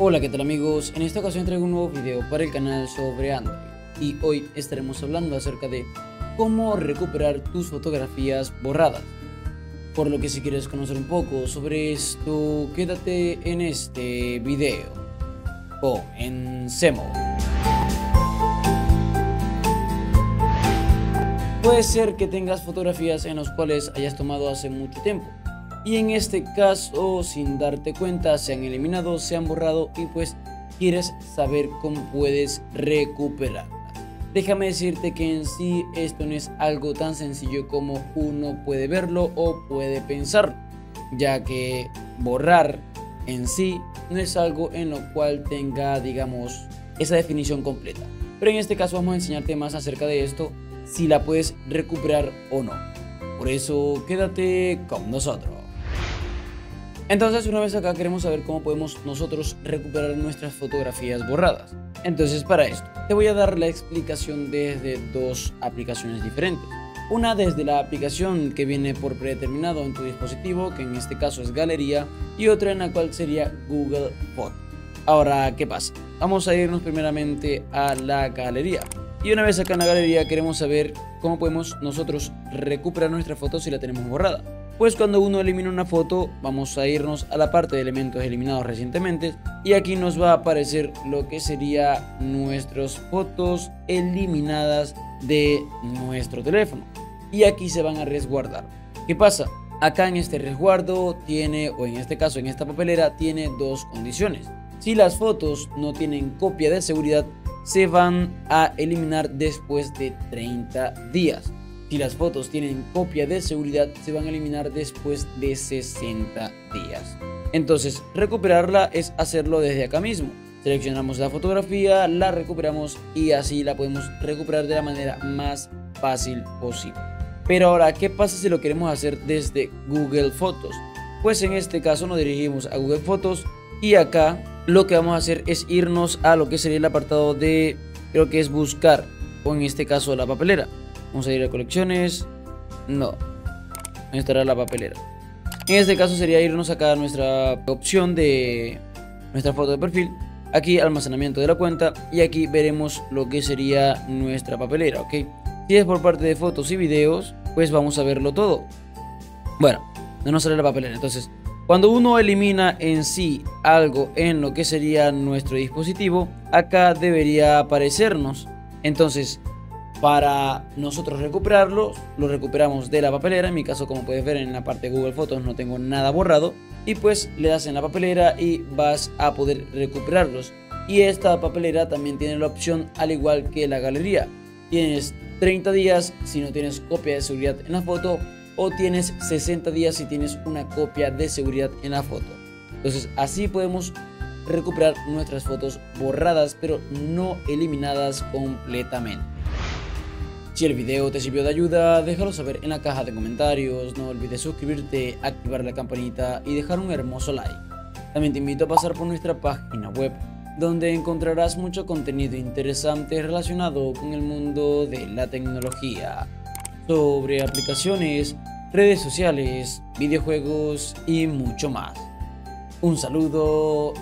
Hola, ¿qué tal amigos? En esta ocasión traigo un nuevo video para el canal sobre Android y hoy estaremos hablando acerca de cómo recuperar tus fotografías borradas. Por lo que si quieres conocer un poco sobre esto, quédate en este video. Comencemos. Puede ser que tengas fotografías en las cuales hayas tomado hace mucho tiempo, y en este caso, sin darte cuenta, se han eliminado, se han borrado y pues quieres saber cómo puedes recuperarlas. Déjame decirte que en sí esto no es algo tan sencillo como uno puede verlo o puede pensarlo, ya que borrar en sí no es algo en lo cual tenga, digamos, esa definición completa. Pero en este caso vamos a enseñarte más acerca de esto, si la puedes recuperar o no. Por eso quédate con nosotros. Entonces, una vez acá, queremos saber cómo podemos nosotros recuperar nuestras fotografías borradas. Entonces, para esto te voy a dar la explicación desde dos aplicaciones diferentes. Una desde la aplicación que viene por predeterminado en tu dispositivo, que en este caso es Galería, y otra en la cual sería Google Fotos. Ahora, ¿qué pasa? Vamos a irnos primeramente a la Galería. Y una vez acá en la Galería, queremos saber cómo podemos nosotros recuperar nuestra foto si la tenemos borrada. Pues cuando uno elimina una foto, vamos a irnos a la parte de elementos eliminados recientemente y aquí nos va a aparecer lo que sería nuestras fotos eliminadas de nuestro teléfono y aquí se van a resguardar. ¿Qué pasa? Acá en este resguardo tiene, o en este caso en esta papelera, tiene dos condiciones. Si las fotos no tienen copia de seguridad, se van a eliminar después de 30 días. Si las fotos tienen copia de seguridad, se van a eliminar después de 60 días. Entonces, recuperarla es hacerlo desde acá mismo. Seleccionamos la fotografía, la recuperamos y así la podemos recuperar de la manera más fácil posible. Pero ahora, ¿qué pasa si lo queremos hacer desde Google Fotos? Pues en este caso nos dirigimos a Google Fotos y acá lo que vamos a hacer es irnos a lo que sería el apartado de, creo que es buscar, o en este caso la papelera. Vamos a ir a colecciones. No, ahí estará la papelera. En este caso sería irnos acá a nuestra opción de nuestra foto de perfil. Aquí almacenamiento de la cuenta. Y aquí veremos lo que sería nuestra papelera, ¿ok? Si es por parte de fotos y videos, pues vamos a verlo todo. Bueno, no nos sale la papelera. Entonces, cuando uno elimina en sí algo en lo que sería nuestro dispositivo, acá debería aparecernos. Entonces, para nosotros recuperarlo, lo recuperamos de la papelera. En mi caso, como puedes ver en la parte de Google Fotos, no tengo nada borrado. Y pues le das en la papelera y vas a poder recuperarlos. Y esta papelera también tiene la opción, al igual que la Galería. Tienes 30 días si no tienes copia de seguridad en la foto. O tienes 60 días si tienes una copia de seguridad en la foto. Entonces así podemos recuperar nuestras fotos borradas, pero no eliminadas completamente. Si el video te sirvió de ayuda, déjalo saber en la caja de comentarios, no olvides suscribirte, activar la campanita y dejar un hermoso like. También te invito a pasar por nuestra página web, donde encontrarás mucho contenido interesante relacionado con el mundo de la tecnología, sobre aplicaciones, redes sociales, videojuegos y mucho más. Un saludo.